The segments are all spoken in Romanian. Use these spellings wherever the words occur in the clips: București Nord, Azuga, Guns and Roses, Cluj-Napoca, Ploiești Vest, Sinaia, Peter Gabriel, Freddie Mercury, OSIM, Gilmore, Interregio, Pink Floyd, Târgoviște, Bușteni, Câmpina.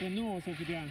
Cu 9 sau câte ani.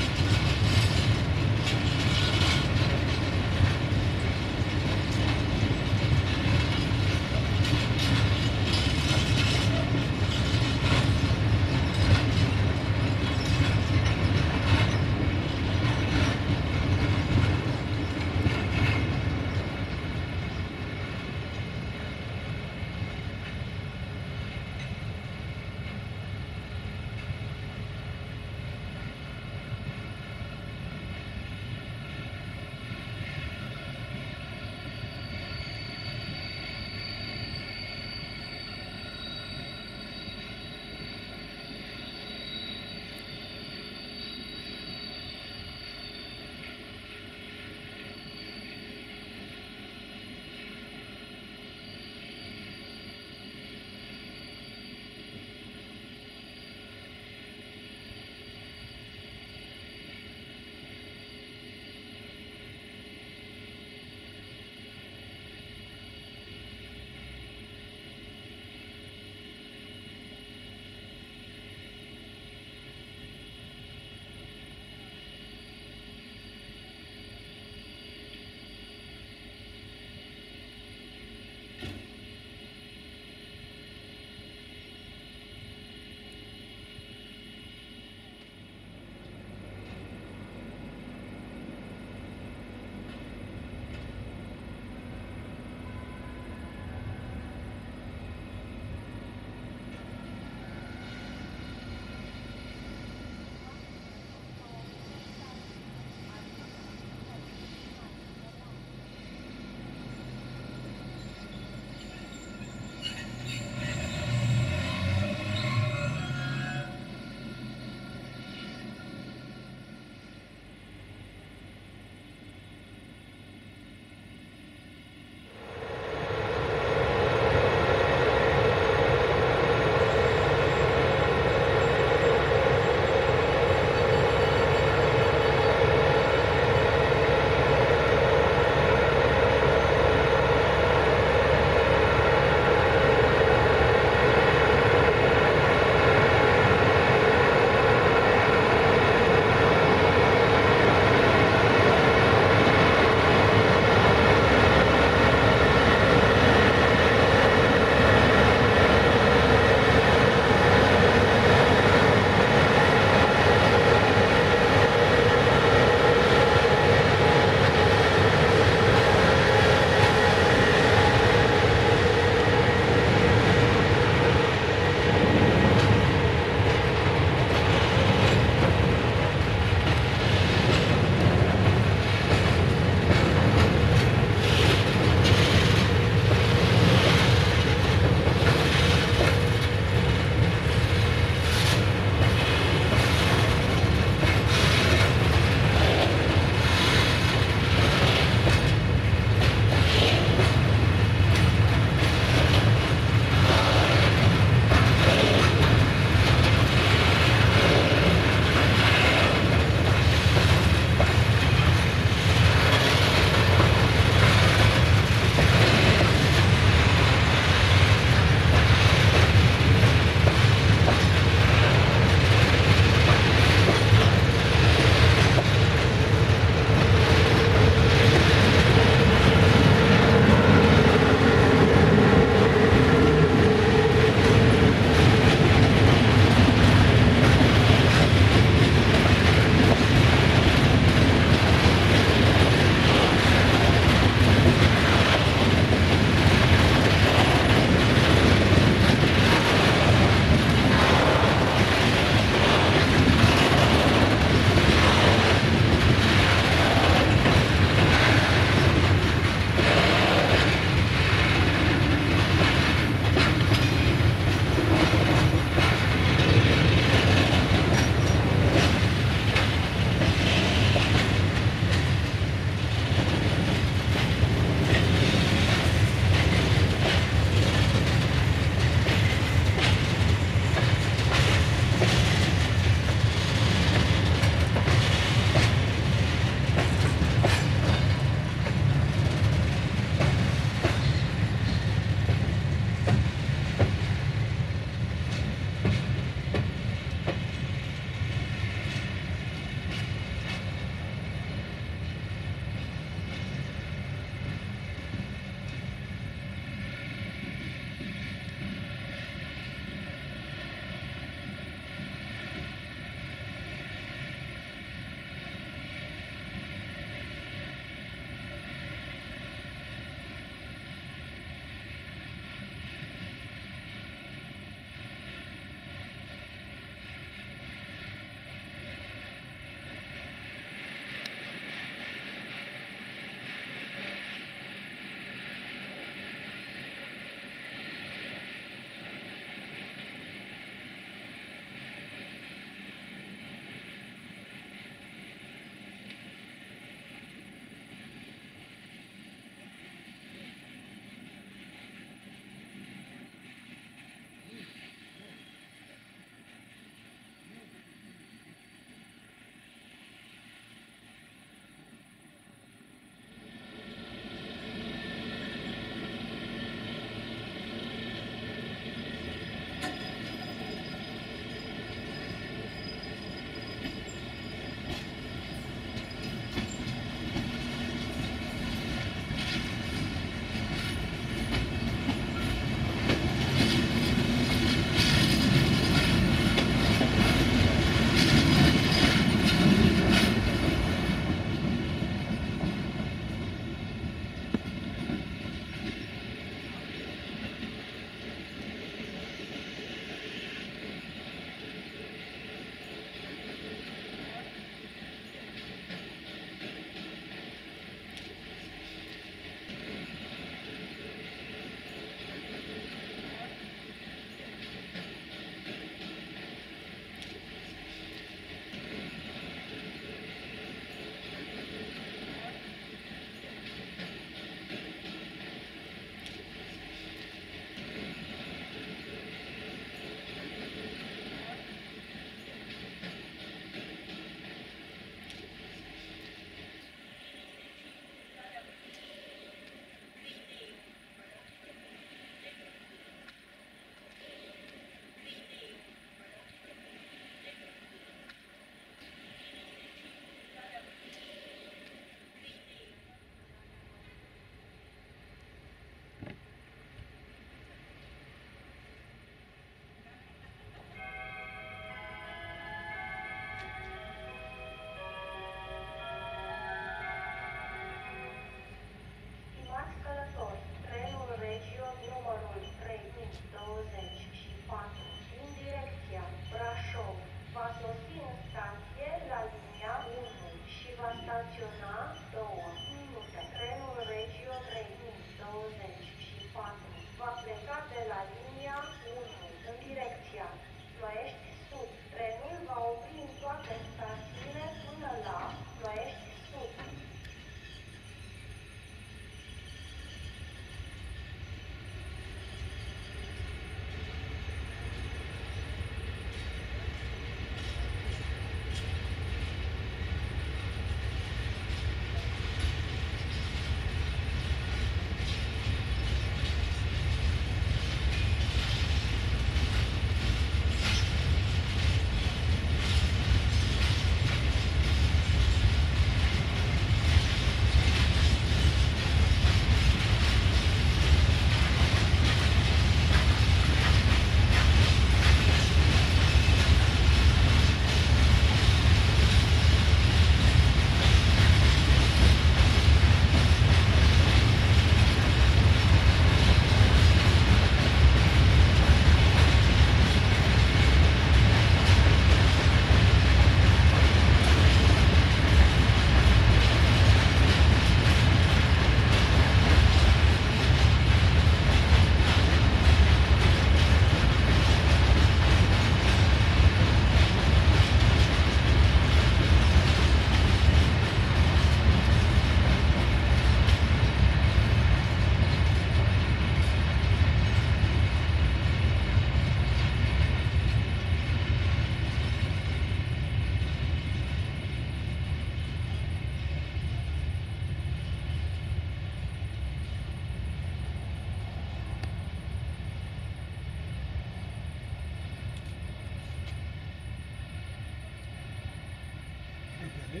Să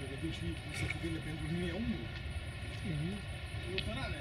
te gădești și să te gădești pentru mine omul. E o părare.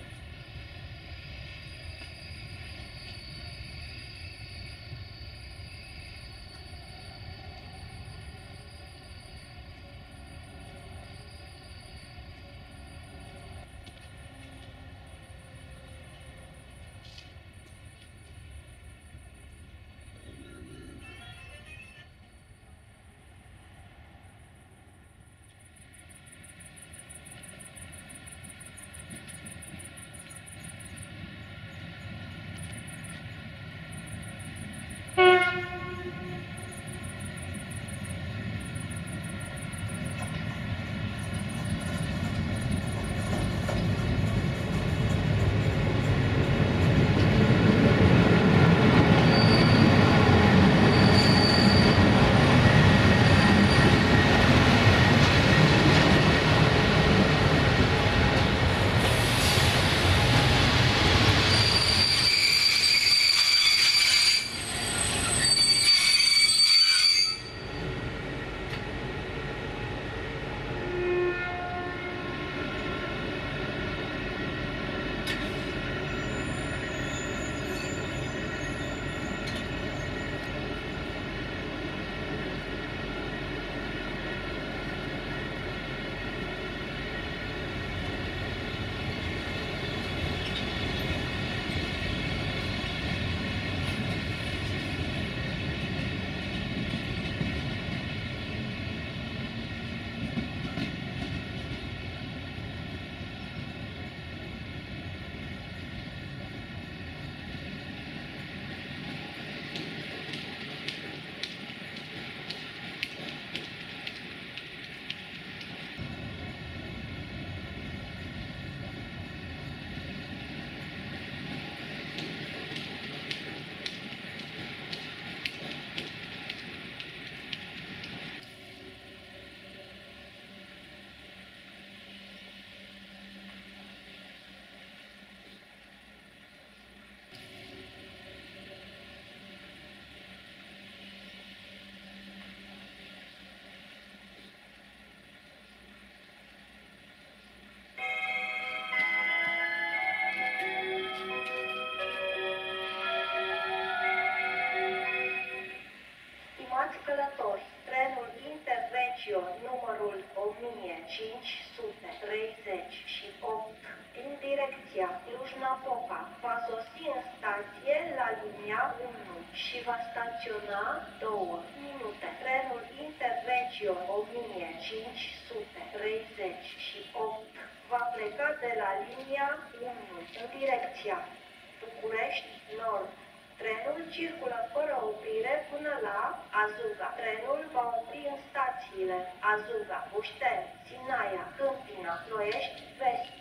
Trenul Interregio numărul 1538 în direcția Cluj-Napoca va sosi în stație la linia 1 și va staționa 2 minute. Trenul Interregio 1538 va pleca de la linia 1 în direcția București Nord. Trenul circulă fără oprire până la Azuga. Trenul va opri în stațiile Azuga, Bușteni, Sinaia, Câmpina, Ploiești Vest.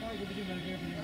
Hai,